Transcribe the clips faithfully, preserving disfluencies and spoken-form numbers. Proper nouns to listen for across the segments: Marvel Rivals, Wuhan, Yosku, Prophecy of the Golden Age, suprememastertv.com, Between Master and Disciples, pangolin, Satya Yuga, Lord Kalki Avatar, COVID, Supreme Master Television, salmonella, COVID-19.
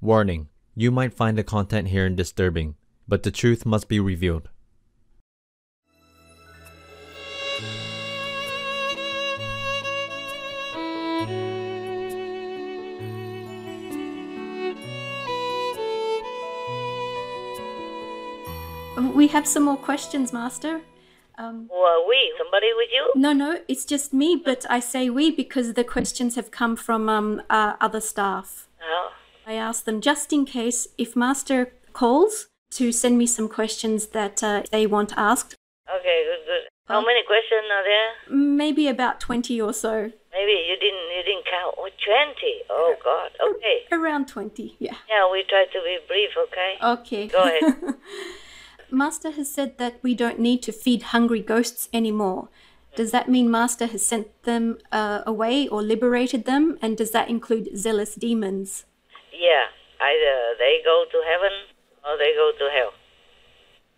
Warning, you might find the content herein disturbing, but the truth must be revealed. We have some more questions, Master. Um, Who are we? Somebody with you? No, no, it's just me, but I say we because the questions have come from um, uh, other staff. Oh. I asked them just in case if Master calls to send me some questions that uh, they want asked. Okay, good, good. How um, many questions are there? Maybe about twenty or so. Maybe you didn't you didn't count. Oh, twenty. Oh God. Okay. Around twenty. Yeah. Yeah, we try to be brief. Okay. Okay. Go ahead. Master has said that we don't need to feed hungry ghosts anymore. Does that mean Master has sent them uh, away or liberated them? And does that include zealous demons? Yeah, either they go to heaven or they go to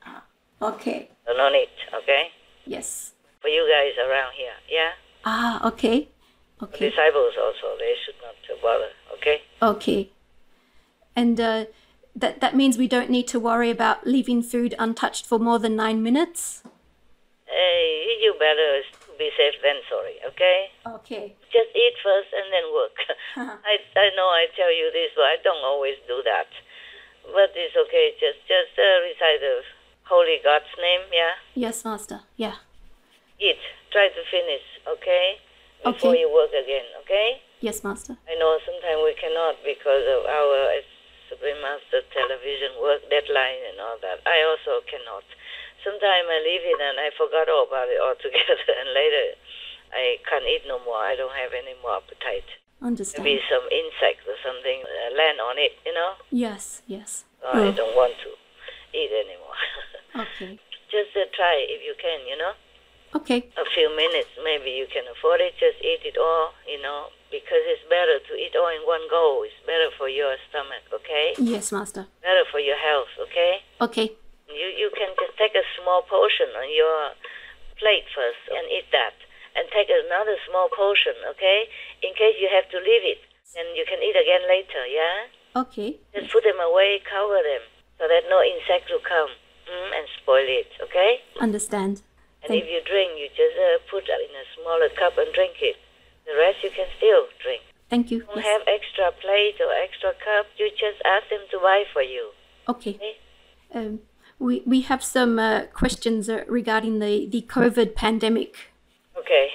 hell. Okay. So no need, okay? Yes. For you guys around here, yeah? Ah, okay. Okay. For disciples also, they should not bother, okay? Okay. And uh, that, that means we don't need to worry about leaving food untouched for more than nine minutes? Hey, you better be safe than sorry, okay? Okay. Just eat first and then work. Uh-huh. I I know I tell you this, but I don't always do that. But it's okay. Just just uh, recite the Holy God's name, yeah. Yes, Master. Yeah. Eat. Try to finish, okay? Before okay. you work again, okay? Yes, Master. I know sometimes we cannot because of our uh, Supreme Master Television work deadline and all that. I also cannot. Sometimes I leave it and I forgot all about it altogether, and later I can't eat no more. I don't have any more appetite. Understand. Maybe some insect or something uh, land on it, you know? Yes, yes. Oh, oh. I don't want to eat anymore. Okay. Just uh, try if you can, you know? Okay. A few minutes, maybe you can afford it. Just eat it all, you know, because it's better to eat all in one go. It's better for your stomach, okay? Yes, Master. Better for your health, okay? Okay. You, you can just take a small portion on your plate first and eat that. And take another small portion, okay? In case you have to leave it, then you can eat again later, yeah? Okay. Just put them away, cover them, so that no insect will come mm, and spoil it, okay? Understand. And Thank if you drink, you just uh, put it in a smaller cup and drink it. The rest you can still drink. Thank you. Don't yes. have extra plate or extra cup. You just ask them to buy for you. Okay. Okay? Um, we, we have some uh, questions uh, regarding the, the COVID pandemic. Okay.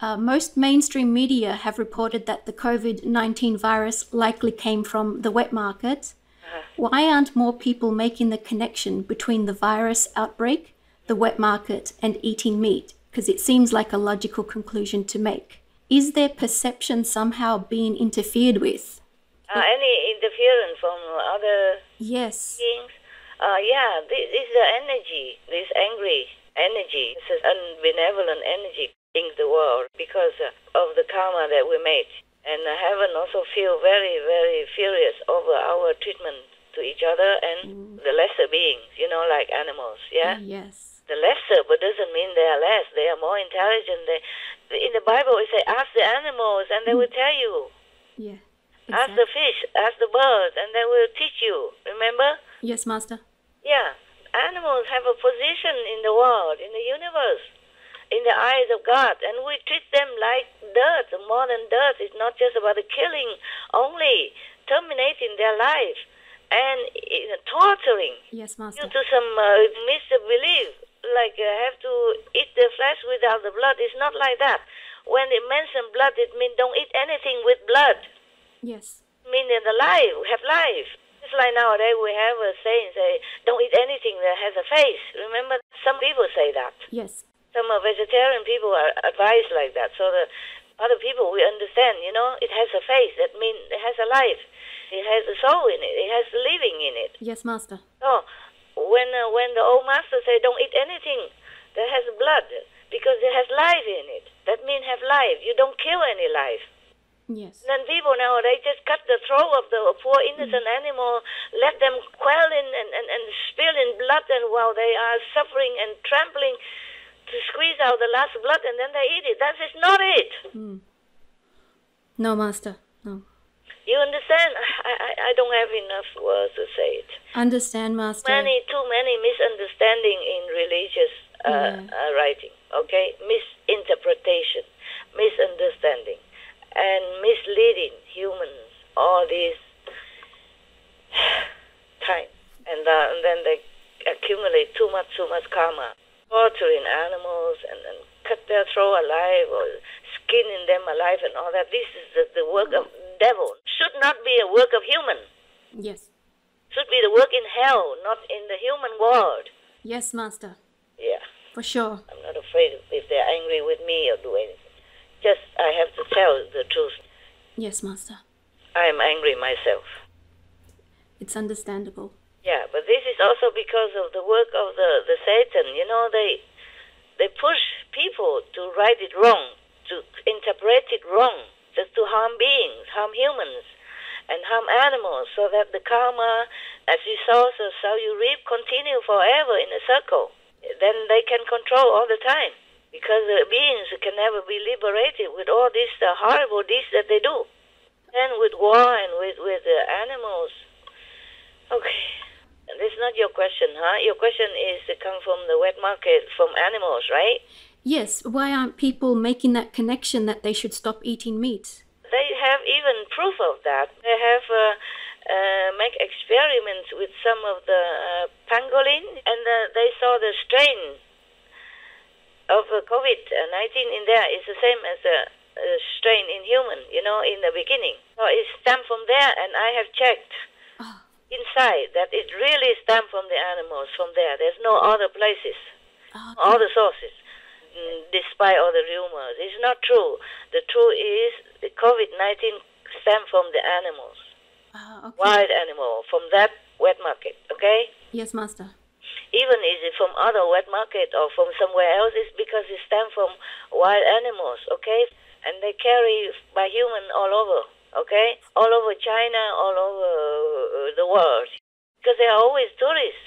Uh, most mainstream media have reported that the COVID nineteen virus likely came from the wet market. Uh-huh. Why aren't more people making the connection between the virus outbreak, the wet market, and eating meat? Because it seems like a logical conclusion to make. Is their perception somehow being interfered with? Uh, any interference from other yes. things? Uh, yeah, this is the energy, this angry energy, it's an unbenevolent energy in the world because of the karma that we made. And heaven also feel very, very furious over our treatment to each other and mm. the lesser beings, you know, like animals, yeah? Yes. The lesser, but doesn't mean they are less. They are more intelligent. They, in the Bible, we say, ask the animals and they mm. will tell you. Yeah. Exactly. Ask the fish, ask the birds, and they will teach you, remember? Yes, Master. Yeah. Animals have a position in the world, in the universe, in the eyes of God, and we treat them like dirt, more than dirt. It's not just about the killing only, terminating their life and uh, torturing yes, Master. Due to some uh, misbelief, like uh, have to eat the flesh without the blood. It's not like that. When it mentions blood, it means don't eat anything with blood. Yes. Meaning alive, have life. It's like nowadays we have a saying, say, don't eat anything that has a face. Remember, some people say that. Yes. Some vegetarian people are advised like that. So the other people, we understand, you know, it has a face. That means it has a life. It has a soul in it. It has a living in it. Yes, Master. So when, uh, when the old Master say, don't eat anything that has blood because it has life in it. That means have life. You don't kill any life. Yes. Then people nowadays just cut the throat of the poor innocent mm. animal, let them quell in and, and, and spill in blood, and while they are suffering and trampling to squeeze out the last blood, and then they eat it. That is not it. Mm. No, Master, no. You understand? I, I, I don't have enough words to say it. Understand, Master. Many, too many misunderstanding in religious uh, yeah. uh, writing, okay? Misinterpretation, misunderstanding, and misleading humans all this time. And, uh, and then they accumulate too much, too much karma. Torturing animals and, and cut their throat alive or skinning them alive and all that. This is the, the work of devil. Should not be a work of human. Yes. Should be the work in hell, not in the human world. Yes, Master. Yeah. For sure. I'm not afraid if they're angry with me or do anything. Just I have to tell the truth. Yes, Master. I am angry myself. It's understandable. Yeah, but this is also because of the work of the, the Satan. You know, they they push people to write it wrong, to interpret it wrong, just to harm beings, harm humans, and harm animals, so that the karma, as you sow, so you reap, continue forever in a circle. Then they can control all the time, because the beings can never be liberated with all these uh, horrible deeds that they do. And with war and with, with the animals. Okay. This is not your question, huh? Your question is to come from the wet market, from animals, right? Yes. Why aren't people making that connection that they should stop eating meat? They have even proof of that. They have uh, uh, make experiments with some of the uh, pangolin, and uh, they saw the strain of uh, COVID nineteen in there. It's the same as the uh, strain in human, you know, in the beginning. So it's stemmed from there, and I have checked. Oh. Inside, that it really stemmed from the animals, from there. There's no other places, oh, okay. Other sources, despite all the rumors. It's not true. The truth is the COVID nineteen stemmed from the animals, oh, okay. Wild animal, from that wet market, okay? Yes, Master. Even is it from other wet market or from somewhere else, it's because it stemmed from wild animals, okay? And they carry by human all over. Okay, all over China, all over the world, because they are always tourists.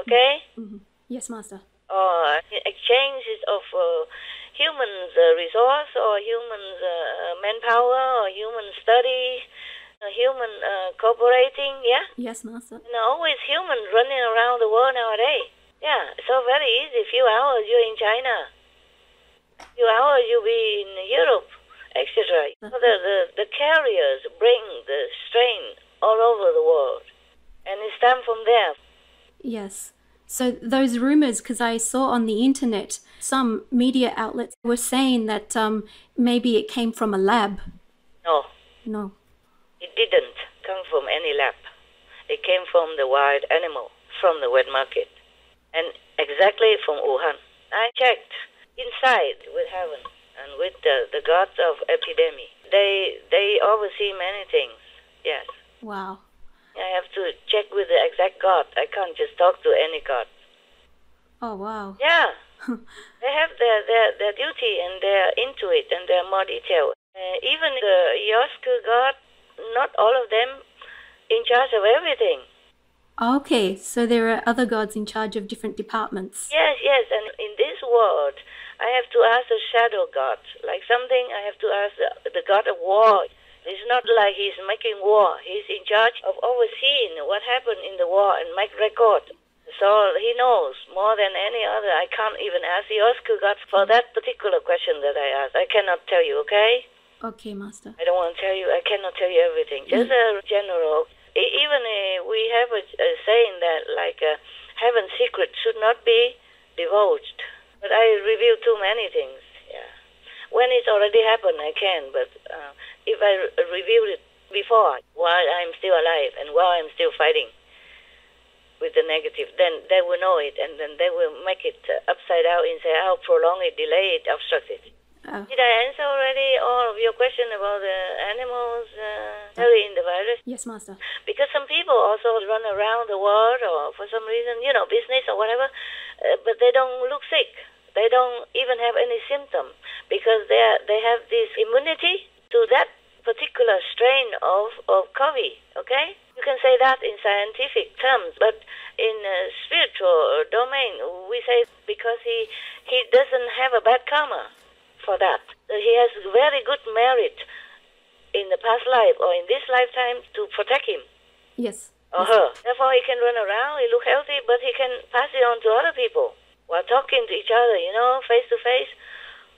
Okay. Mm-hmm. Yes, Master. Or exchanges of uh, humans' uh, resource, or humans' uh, manpower, or human study, or human uh, cooperating. Yeah. Yes, Master. And always humans running around the world nowadays. Yeah, so very easy. Few hours you're in China. Few hours you'll be in Europe. Etc. So the, the, the carriers bring the strain all over the world, and it's done from there. Yes. So those rumors, because I saw on the internet, some media outlets were saying that um, maybe it came from a lab. No. No. It didn't come from any lab. It came from the wild animal, from the wet market, and exactly from Wuhan. I checked inside with heaven. And with the, the gods of epidemic, they they oversee many things. Yes. Wow. I have to check with the exact god. I can't just talk to any god. Oh wow. Yeah. They have their, their their duty and their intuit and their more detail. Uh, even the Yosku god, not all of them in charge of everything. Okay, so there are other gods in charge of different departments. Yes, yes, and in this world. I have to ask the shadow god, like something I have to ask the, the god of war. It's not like he's making war. He's in charge of overseeing what happened in the war and make record. So he knows more than any other. I can't even ask the Oscar god for that particular question that I asked. I cannot tell you, okay? Okay, Master. I don't want to tell you. I cannot tell you everything. Just mm. a general. Even a, we have a, a saying that, like, uh, heaven's secret should not be divulged. But I reveal too many things, yeah. When it's already happened, I can, but uh, if I re reveal it before, while I'm still alive and while I'm still fighting with the negative, then they will know it, and then they will make it upside out and say, oh, prolong it, delay it, obstruct it. Oh. Did I answer already all of your question about the animals uh, carrying the virus? Yes, Master. Because some people also run around the world, or for some reason, you know, business or whatever, uh, but they don't look sick. They don't even have any symptom because they are, they have this immunity to that particular strain of, of COVID, okay? You can say that in scientific terms, but in a spiritual domain, we say because he, he doesn't have a bad karma for that. He has very good merit in the past life or in this lifetime to protect him. Yes. Or yes. her. Therefore, he can run around, he look healthy, but he can pass it on to other people while talking to each other, you know, face to face,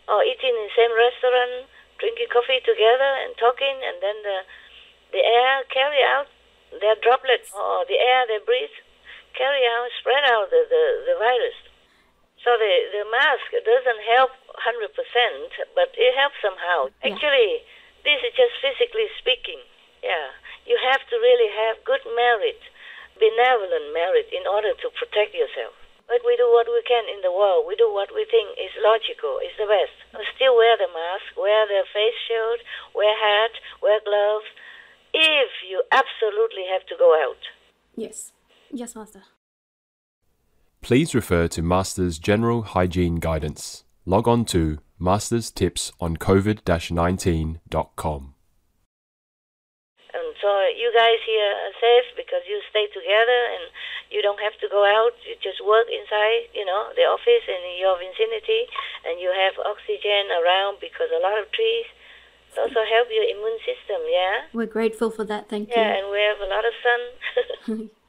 or eating in the same restaurant, drinking coffee together and talking, and then the, the air carry out their droplets, or the air they breathe carry out, spread out the, the, the virus. So the, the mask doesn't help one hundred percent, but it helps somehow. Yeah. Actually, this is just physically speaking. Yeah, you have to really have good merit, benevolent merit, in order to protect yourself. But we do what we can in the world. We do what we think is logical, is the best. But still wear the mask, wear the face shield, wear hat, wear gloves, if you absolutely have to go out. Yes. Yes, Master. Please refer to Master's General Hygiene Guidance. Log on to masters tips on covid dash nineteen dot com. And so you guys here are safe because you stay together and you don't have to go out. You just work inside, you know, the office and in your vicinity, and you have oxygen around because a lot of trees also help your immune system, yeah? We're grateful for that, thank yeah, you. Yeah, and we have a lot of sun.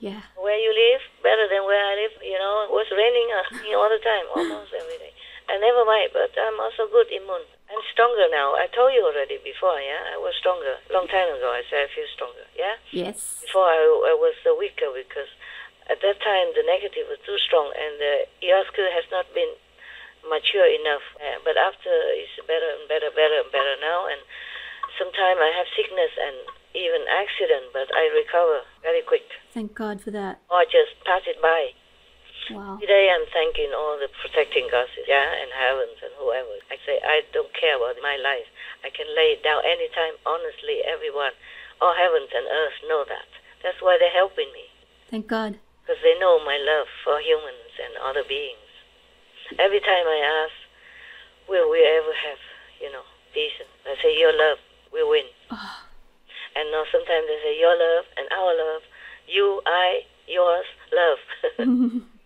Yeah. Where you live, better than where I live, you know. It was raining all the time, almost every day. And never mind, but I'm also good immune. I'm stronger now. I told you already before, yeah? I was stronger. Long time ago, I said I feel stronger, yeah? Yes. Before, I, I was the weaker because at that time, the negative was too strong and the Yosku has not been mature enough. Uh, but after, it's better and better, better and better now. And sometimes I have sickness and even accident, but I recover very quick. Thank God for that. Or just pass it by. Wow. Today I'm thanking all the protecting gods, yeah, and heavens and whoever. I say I don't care about my life. I can lay it down anytime, honestly, everyone. All heavens and earth know that. That's why they're helping me. Thank God. Because they know my love for humans and other beings. Every time I ask, will we ever have, you know, peace? I say, your love will win. Oh. And now sometimes they say, your love and our love, you, I, yours, love. I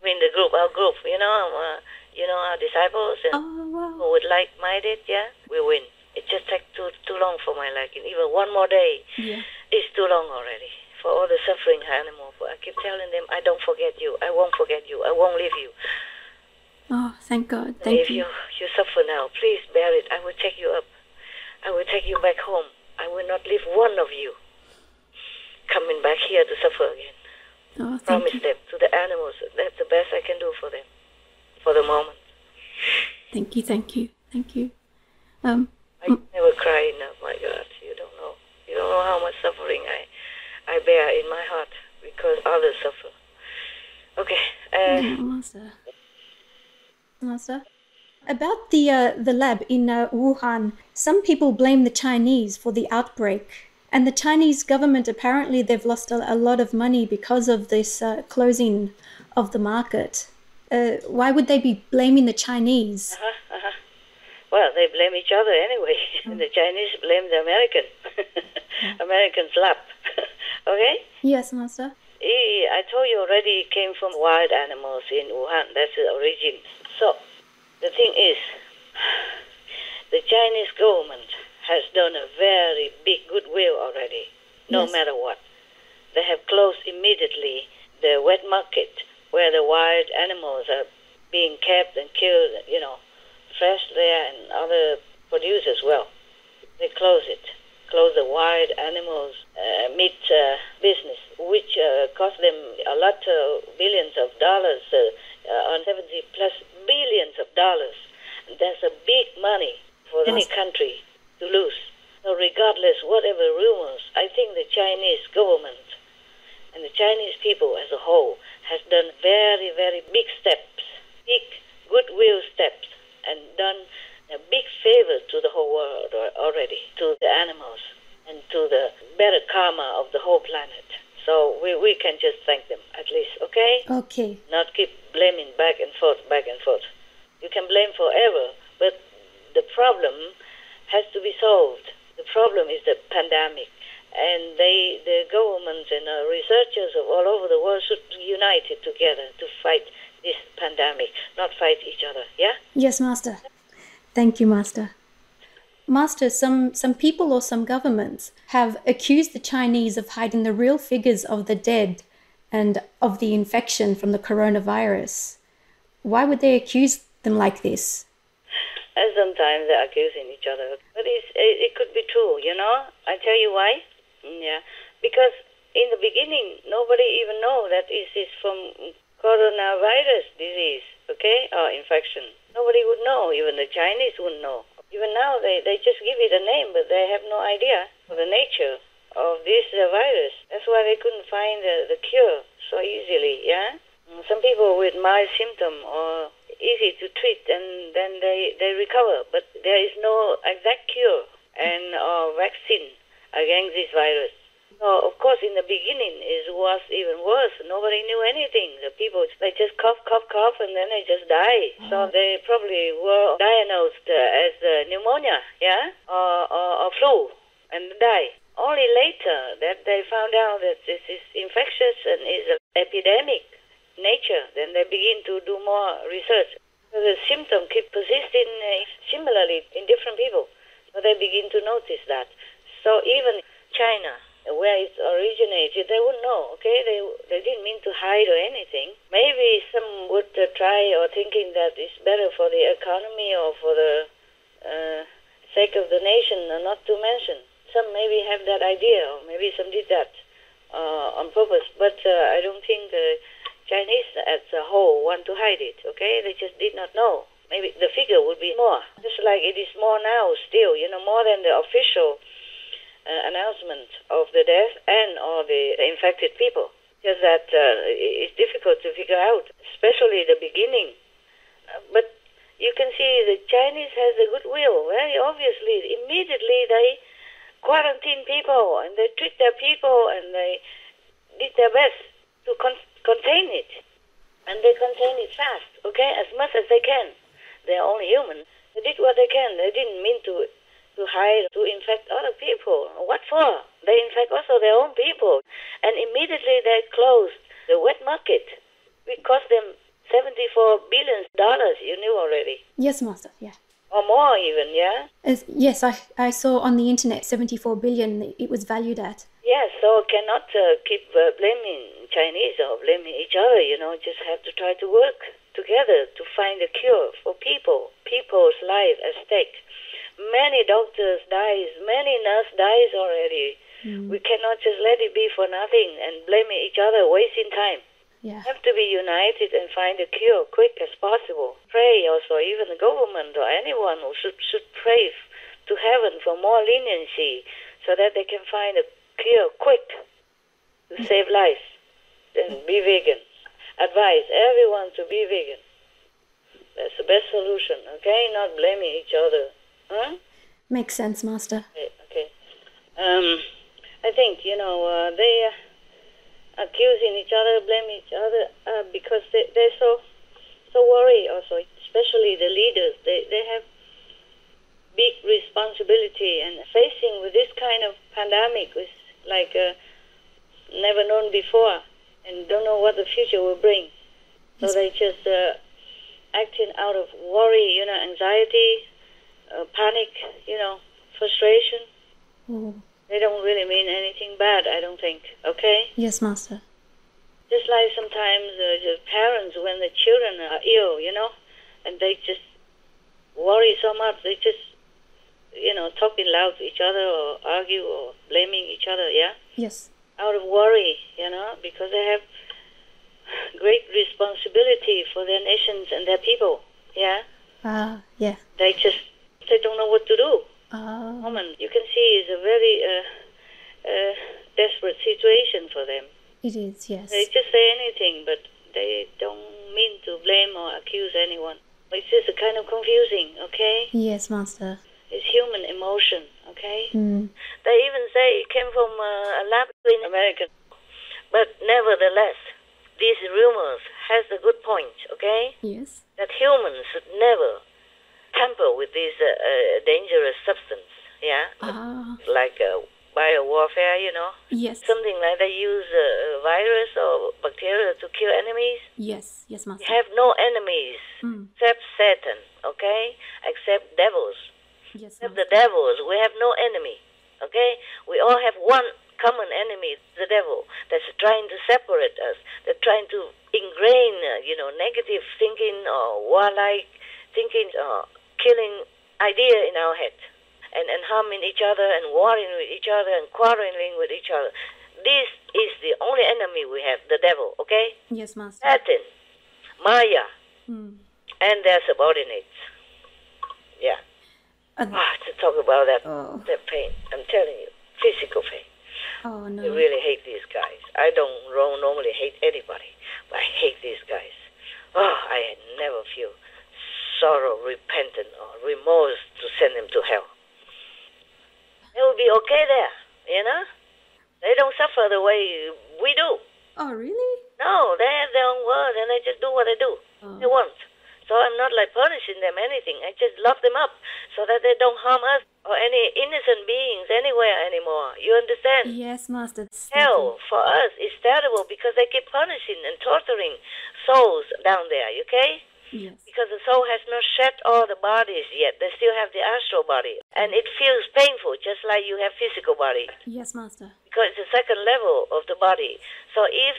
mean the group, our group, you know, uh, you know, our disciples and oh, wow. who would like-minded, yeah, we win. It just takes too too long for my liking. Even one more day yeah. is too long already for all the suffering animal. I keep telling them, I don't forget you. I won't forget you. I won't leave you. Oh, thank God. Thank if you. If you, you suffer now, please bear it. I will take you up. I will take you back home. I will not leave one of you coming back here to suffer again. Oh, promise you. Them to the animals. That's the best I can do for them, for the moment. Thank you, thank you, thank you. Um, I never cry enough, my God. You don't know. You don't know how much suffering I, I bear in my heart because others suffer. Okay. Uh, yeah, Master. Master. About the uh, the lab in uh, Wuhan, some people blame the Chinese for the outbreak. And the Chinese government, apparently, they've lost a, a lot of money because of this uh, closing of the market. Uh, why would they be blaming the Chinese? Uh-huh, uh-huh. Well, they blame each other anyway. Oh. The Chinese blame the American. Yeah. Americans laugh. Okay? Yes, Master. I told you already it came from wild animals in Wuhan. That's the origin. So, the thing is, the Chinese government has done a very big goodwill already, no yes. matter what. They have closed immediately the wet market where the wild animals are being kept and killed, you know, fresh there and other produce as well. They close it, close the wild animals uh, meat uh, business, which uh, cost them a lot of billions of dollars, uh, uh, seventy plus billions of dollars. That's a big money for yes. any country to lose. So regardless whatever rumors, I think the Chinese government and the Chinese people as a whole has done very, very big steps, big goodwill steps, and done a big favor to the whole world already, to the animals and to the better karma of the whole planet. So we, we can just thank them at least, okay? Okay. Not keep blaming back and forth, back and forth. You can blame forever, but the problem has to be solved. The problem is the pandemic, and they, the governments and uh, researchers of all over the world should unite together to fight this pandemic, not fight each other, yeah? Yes, Master. Thank you, Master. Master, some, some people or some governments have accused the Chinese of hiding the real figures of the dead and of the infection from the coronavirus. Why would they accuse them like this? And sometimes they're accusing each other. But it's, it, it could be true, you know? I tell you why. Yeah. Because in the beginning, nobody even knew that this is from coronavirus disease, okay, or infection. Nobody would know. Even the Chinese wouldn't know. Even now, they, they just give it a name, but they have no idea of the nature of this uh, virus. That's why they couldn't find uh, the cure so easily, yeah? Some people with mild symptom are easy to treat, and then they, they recover. But there is no exact cure and or vaccine against this virus. So, of course, in the beginning, it was even worse. Nobody knew anything. The people, they just cough, cough, cough, and then they just die. So they probably were diagnosed uh, as uh, pneumonia, yeah, or, or, or flu, and die. Only later that they found out that this is infectious and is an epidemic nature, then they begin to do more research. So the symptom keep persisting uh, similarly in different people. So they begin to notice that. So even China, where it originated, they wouldn't know, okay? They, they didn't mean to hide or anything. Maybe some would uh, try or thinking that it's better for the economy or for the uh, sake of the nation, or not to mention. Some maybe have that idea, or maybe some did that uh, on purpose. But uh, I don't think the Chinese as a whole want to hide it, okay? They just did not know. Maybe the figure would be more. Just like it is more now still, you know, more than the official uh, announcement of the death and all the infected people. Just that uh, it's difficult to figure out, especially the beginning. Uh, but you can see the Chinese has a good will. Very obviously, immediately they quarantine people, and they treat their people, and they did their best to con contain it. And they contain it fast, okay, as much as they can. They're only human. They did what they can. They didn't mean to, to hide, to infect other people. What for? They infect also their own people. And immediately they closed the wet market. It cost them seventy-four billion dollars, you knew already. Yes, Master, yeah. Or more even, yeah? As, yes, I, I saw on the internet seventy-four billion dollars it was valued at. Yes, yeah, so cannot uh, keep uh, blaming Chinese or blaming each other, you know, just have to try to work together to find a cure for people, people's lives at stake. Many doctors dies, many nurse dies already. Mm. We cannot just let it be for nothing and blaming each other, wasting time. Yeah. Have to be united and find a cure quick as possible. Pray also, even the government or anyone who should, should pray to heaven for more leniency so that they can find a cure quick to save lives. And be vegan. Advise everyone to be vegan. That's the best solution, okay? Not blaming each other. Huh? Makes sense, Master. Okay. okay. Um, I think, you know, uh, they... Uh, accusing each other, blaming each other, uh, because they, they're so so worried also, especially the leaders. They, they have big responsibility, and facing with this kind of pandemic is like uh, never known before, and don't know what the future will bring. So they just uh, acting out of worry, you know, anxiety, uh, panic, you know, frustration. Mm-hmm. They don't really mean anything bad, I don't think, okay? Yes, Master. Just like sometimes uh, the parents, when the children are ill, you know, and they just worry so much, they just, you know, talking loud to each other or argue or blaming each other, yeah? Yes. Out of worry, you know, because they have great responsibility for their nations and their people, yeah? Ah, uh, yeah. They just, they don't know what to do. Oh. Woman, you can see it's a very uh, uh, desperate situation for them. It is, yes. They just say anything, but they don't mean to blame or accuse anyone. It's just a kind of confusing, okay? Yes, Master. It's human emotion, okay? Mm. They even say it came from uh, a lab in America. But nevertheless, these rumors has a good point, okay? Yes. That humans should never tamper with this uh, uh, dangerous substance, yeah? Ah. Like uh, biowarfare, you know? Yes. Something like they use uh, virus or bacteria to kill enemies? Yes, yes, Master. You have no enemies mm. except Satan, okay? Except devils. Yes, except the devil. We have no enemy, okay? We all have one common enemy, the devil, that's trying to separate us, that's trying to ingrain, uh, you know, negative thinking or warlike thinking or killing idea in our head, and, and harming each other and warring with each other and quarreling with each other. This is the only enemy we have, the devil, okay? Yes, Master. Satan, Maya, mm. and their subordinates. Yeah. Uh, ah, to talk about that, oh. that pain, I'm telling you, physical pain. Oh, no. I really hate these guys. I don't normally hate anybody, but I hate these guys. Oh, I never feel sorrow, repentance, or remorse to send them to hell. They will be okay there, you know? They don't suffer the way we do. Oh, really? No, they have their own world, and they just do what they do. Oh. They want. So I'm not like punishing them anything. I just love them up so that they don't harm us or any innocent beings anywhere anymore. You understand? Yes, Master. Hell for us is terrible because they keep punishing and torturing souls down there, okay? Yes. Because the soul has not shed all the bodies yet. They still have the astral body. And it feels painful just like you have physical body. Yes, Master. Because it's the second level of the body. So if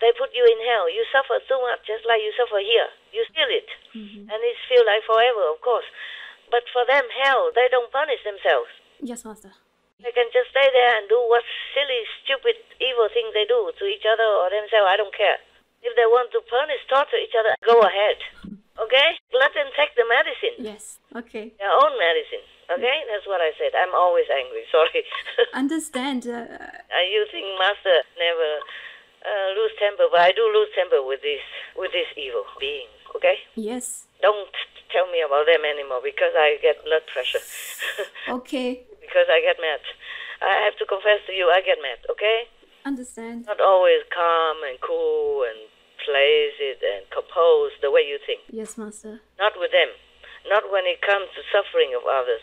they put you in hell, you suffer so much, just like you suffer here. You feel it. Mm-hmm. And it feels like forever, of course. But for them, hell, they don't punish themselves. Yes, Master. They can just stay there and do what silly, stupid, evil thing they do to each other or themselves. I don't care. If they want to punish, torture each other, go ahead. Okay? Let them take the medicine. Yes, okay. Their own medicine. Okay? That's what I said. I'm always angry. Sorry. Understand. Uh... You think Master never... Uh, lose temper, but I do lose temper with this with this evil being, okay? Yes. Don't tell me about them anymore because I get blood pressure. Okay. Because I get mad. I have to confess to you, I get mad, okay? Understand. Not always calm and cool and place it and compose the way you think. Yes, Master. Not with them. Not when it comes to suffering of others.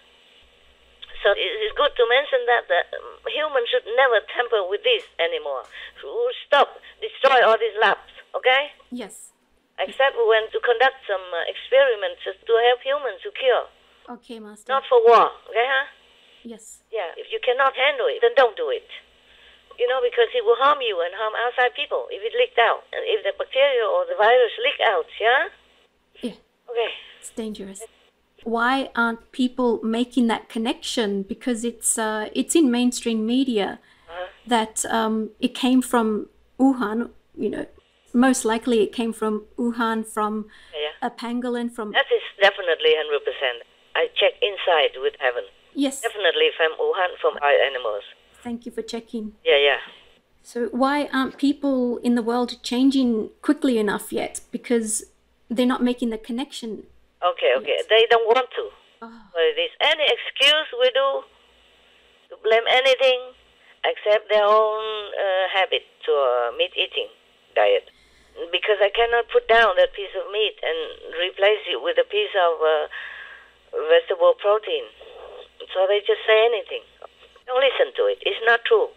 So it's good to mention that the human should never tamper with this anymore. Stop, destroy all these labs, okay? Yes. Except when to conduct some experiments to help humans to cure. Okay, Master. Not for war, okay, huh? Yes. Yeah, if you cannot handle it, then don't do it. You know, because it will harm you and harm outside people if it leaked out. And if the bacteria or the virus leak out, yeah? Yeah. Okay. It's dangerous. Why aren't people making that connection? Because it's uh, it's in mainstream media uh-huh. that um, it came from Wuhan. You know, most likely it came from Wuhan, from yeah. a pangolin. From that is definitely hundred percent. I check inside with heaven. Yes, definitely from Wuhan, from our animals. Thank you for checking. Yeah, yeah. So why aren't people in the world changing quickly enough yet? Because they're not making the connection. Okay, okay. Yes. They don't want to. Oh. But it is any excuse we do to blame anything except their own uh, habit to uh, meat-eating diet. Because I cannot put down that piece of meat and replace it with a piece of uh, vegetable protein. So they just say anything. Don't listen to it. It's not true.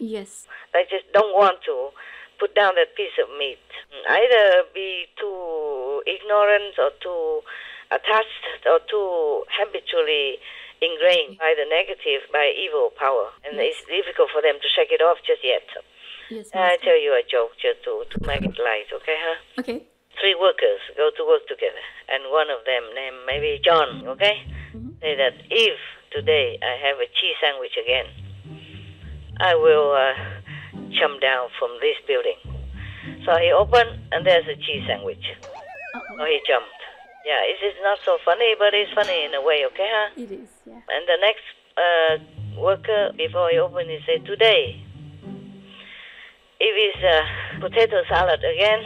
Yes. They just don't want to put down that piece of meat. Either be too ignorant or too attached or too habitually ingrained by the negative, by evil power. And yes. It's difficult for them to shake it off just yet. Yes, I tell you a joke just to, to make it light, okay, huh? Okay. Three workers go to work together and one of them named maybe John, okay? Mm-hmm. Say that if today I have a cheese sandwich again, I will... Uh, jump down from this building. So he opened and there's a cheese sandwich. Uh-oh. So he jumped. Yeah, it is not so funny, but it's funny in a way, okay, huh? It is, yeah. And the next uh, worker, before he opened, he said, today, if it's uh, potato salad again,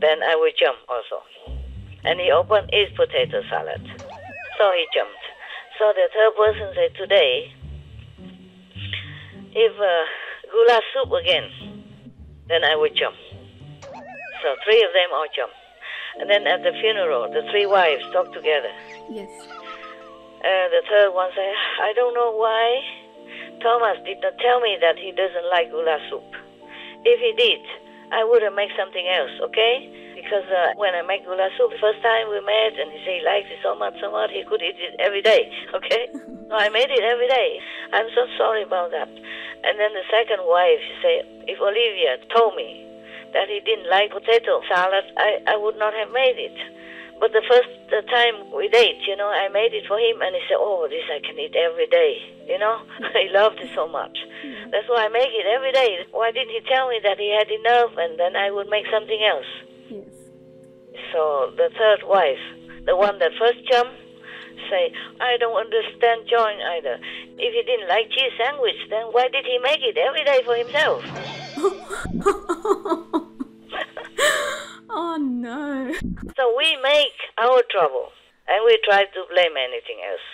then I will jump also. And he opened, it's potato salad. So he jumped. So the third person said, today, if... Uh, goulash soup again, then I would jump. So three of them all jump. And then at the funeral, the three wives talk together. Yes. Uh, the third one said, I don't know why Thomas did not tell me that he doesn't like goulash soup. If he did, I would have made something else, okay? because uh, when I made gula soup, the first time we met, and he said he liked it so much, so much, he could eat it every day, okay? So I made it every day. I'm so sorry about that. And then the second wife, she said, if Olivia told me that he didn't like potato salad, I, I would not have made it. But the first time we date, you know, I made it for him, and he said, oh, this I can eat every day, you know. He loved it so much. Mm-hmm. That's why I make it every day. Why didn't he tell me that he had enough, and then I would make something else? Yes. So the third wife, the one that first jumped, say, I don't understand John either. If he didn't like cheese sandwich, then why did he make it every day for himself? Oh, no. So we make our trouble, and we try to blame anything else.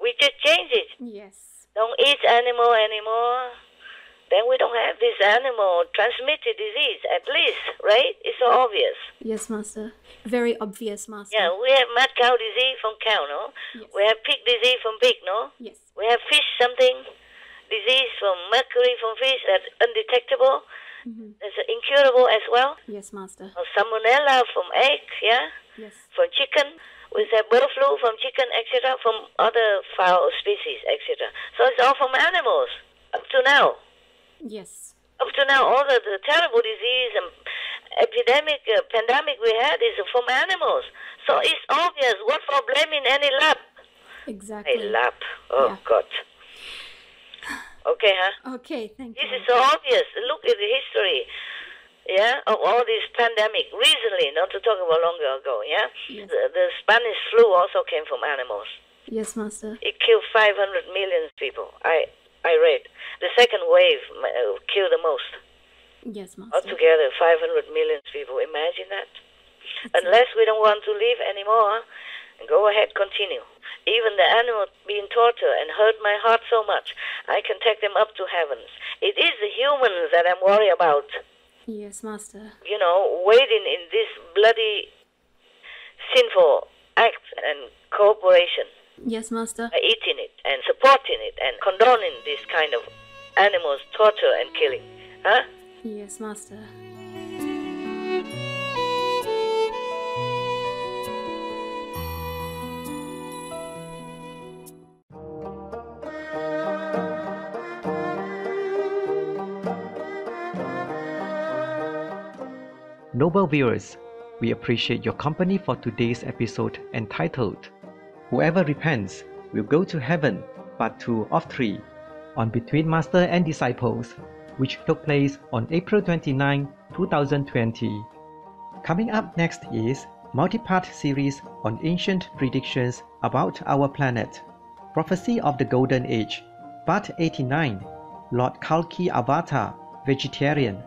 We just change it. Yes. Don't eat animal anymore. Then we don't have this animal transmitted disease, at least, right? It's so obvious. Yes, Master. Very obvious, Master. Yeah, we have mad cow disease from cow, no? Yes. We have pig disease from pig, no? Yes. We have fish something, disease from mercury from fish that's undetectable. Mm-hmm. It's incurable as well. Yes, Master. Or salmonella from egg, yeah? Yes. From chicken. We have bird flu from chicken, et cetera, from other fowl species, et cetera. So it's all from animals up to now. Yes. Up to now, all the, the terrible disease and epidemic, uh, pandemic we had is from animals. So it's obvious. What for blaming any lab? Exactly. A lab. Oh, yeah. God. Okay, huh? Okay, thank you. This is so obvious. Look at the history, yeah, of all this pandemic. Recently, not to talk about longer ago, yeah? Yes. The, the Spanish flu also came from animals. Yes, Master. It killed five hundred million people, I, I read. The second wave uh, killed the most. Yes, Master. Altogether, five hundred million people. Imagine that. That's Unless it. we don't want to live anymore, go ahead, continue. Even the animal being tortured and hurt my heart so much, I can take them up to heavens. It is the humans that I'm worried about. Yes, Master. You know, wading in this bloody sinful act and cooperation. Yes, Master. Eating it and supporting it and condoning this kind of animals' torture and killing. Huh? Yes, Master. Noble viewers, we appreciate your company for today's episode entitled Whoever Repents Will Go to Heaven, Part two of three on Between Master and Disciples, which took place on April twenty-ninth, two thousand twenty. Coming up next is multi-part series on ancient predictions about our planet, Prophecy of the Golden Age, Part eighty-nine, Lord Kalki Avatar, Vegetarian,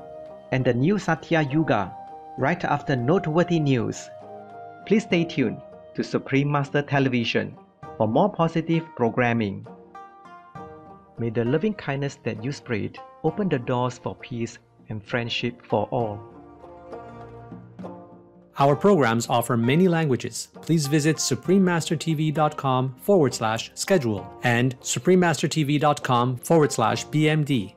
and the new Satya Yuga, right after noteworthy news. Please stay tuned to Supreme Master Television for more positive programming. May the loving kindness that you spread open the doors for peace and friendship for all. Our programs offer many languages. Please visit suprememastertv.com forward slash schedule and suprememastertv.com forward slash BMD